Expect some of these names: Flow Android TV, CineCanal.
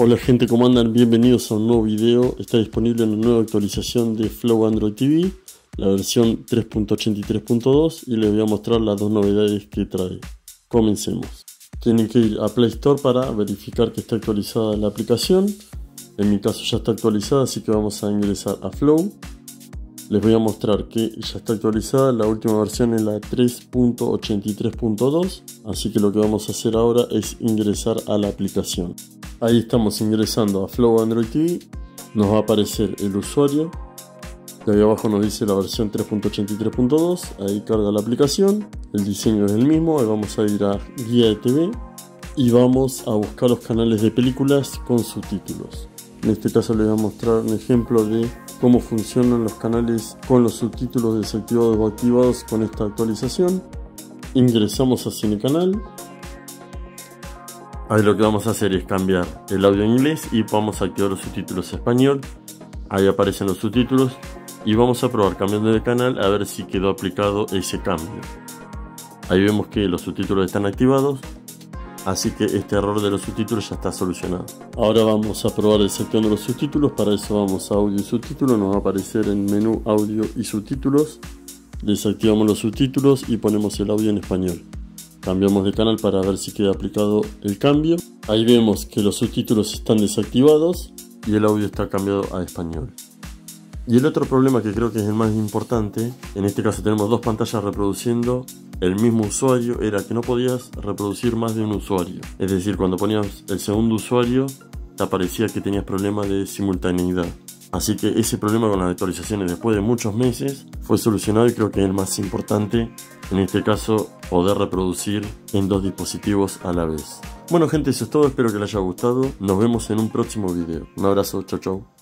Hola gente, ¿cómo andan? Bienvenidos a un nuevo video. Está disponible una nueva actualización de Flow Android TV, la versión 3.83.2, y les voy a mostrar las dos novedades que trae. Comencemos. Tienen que ir a Play Store para verificar que está actualizada la aplicación. En mi caso ya está actualizada, así que vamos a ingresar a Flow. Les voy a mostrar que ya está actualizada, la última versión es la 3.83.2, así que lo que vamos a hacer ahora es ingresar a la aplicación. Ahí estamos ingresando a Flow Android TV, nos va a aparecer el usuario, de ahí abajo nos dice la versión 3.83.2, ahí carga la aplicación, el diseño es el mismo, ahí vamos a ir a Guía de TV y vamos a buscar los canales de películas con subtítulos. En este caso les voy a mostrar un ejemplo de cómo funcionan los canales con los subtítulos desactivados o activados con esta actualización. Ingresamos a CineCanal. Ahí lo que vamos a hacer es cambiar el audio a inglés y vamos a activar los subtítulos a español. Ahí aparecen los subtítulos y vamos a probar cambiando de canal a ver si quedó aplicado ese cambio. Ahí vemos que los subtítulos están activados, así que este error de los subtítulos ya está solucionado. Ahora vamos a probar desactivando los subtítulos. Para eso vamos a audio y subtítulos, nos va a aparecer en menú audio y subtítulos. Desactivamos los subtítulos y ponemos el audio en español. Cambiamos de canal para ver si queda aplicado el cambio. Ahí vemos que los subtítulos están desactivados y el audio está cambiado a español. Y el otro problema, que creo que es el más importante, en este caso tenemos dos pantallas reproduciendo el mismo usuario, era que no podías reproducir más de un usuario. Es decir, cuando ponías el segundo usuario te aparecía que tenías problemas de simultaneidad. Así que ese problema con las actualizaciones, después de muchos meses, fue solucionado y creo que es el más importante. En este caso, poder reproducir en dos dispositivos a la vez. Bueno gente, eso es todo, espero que les haya gustado. Nos vemos en un próximo video. Un abrazo, chau chau.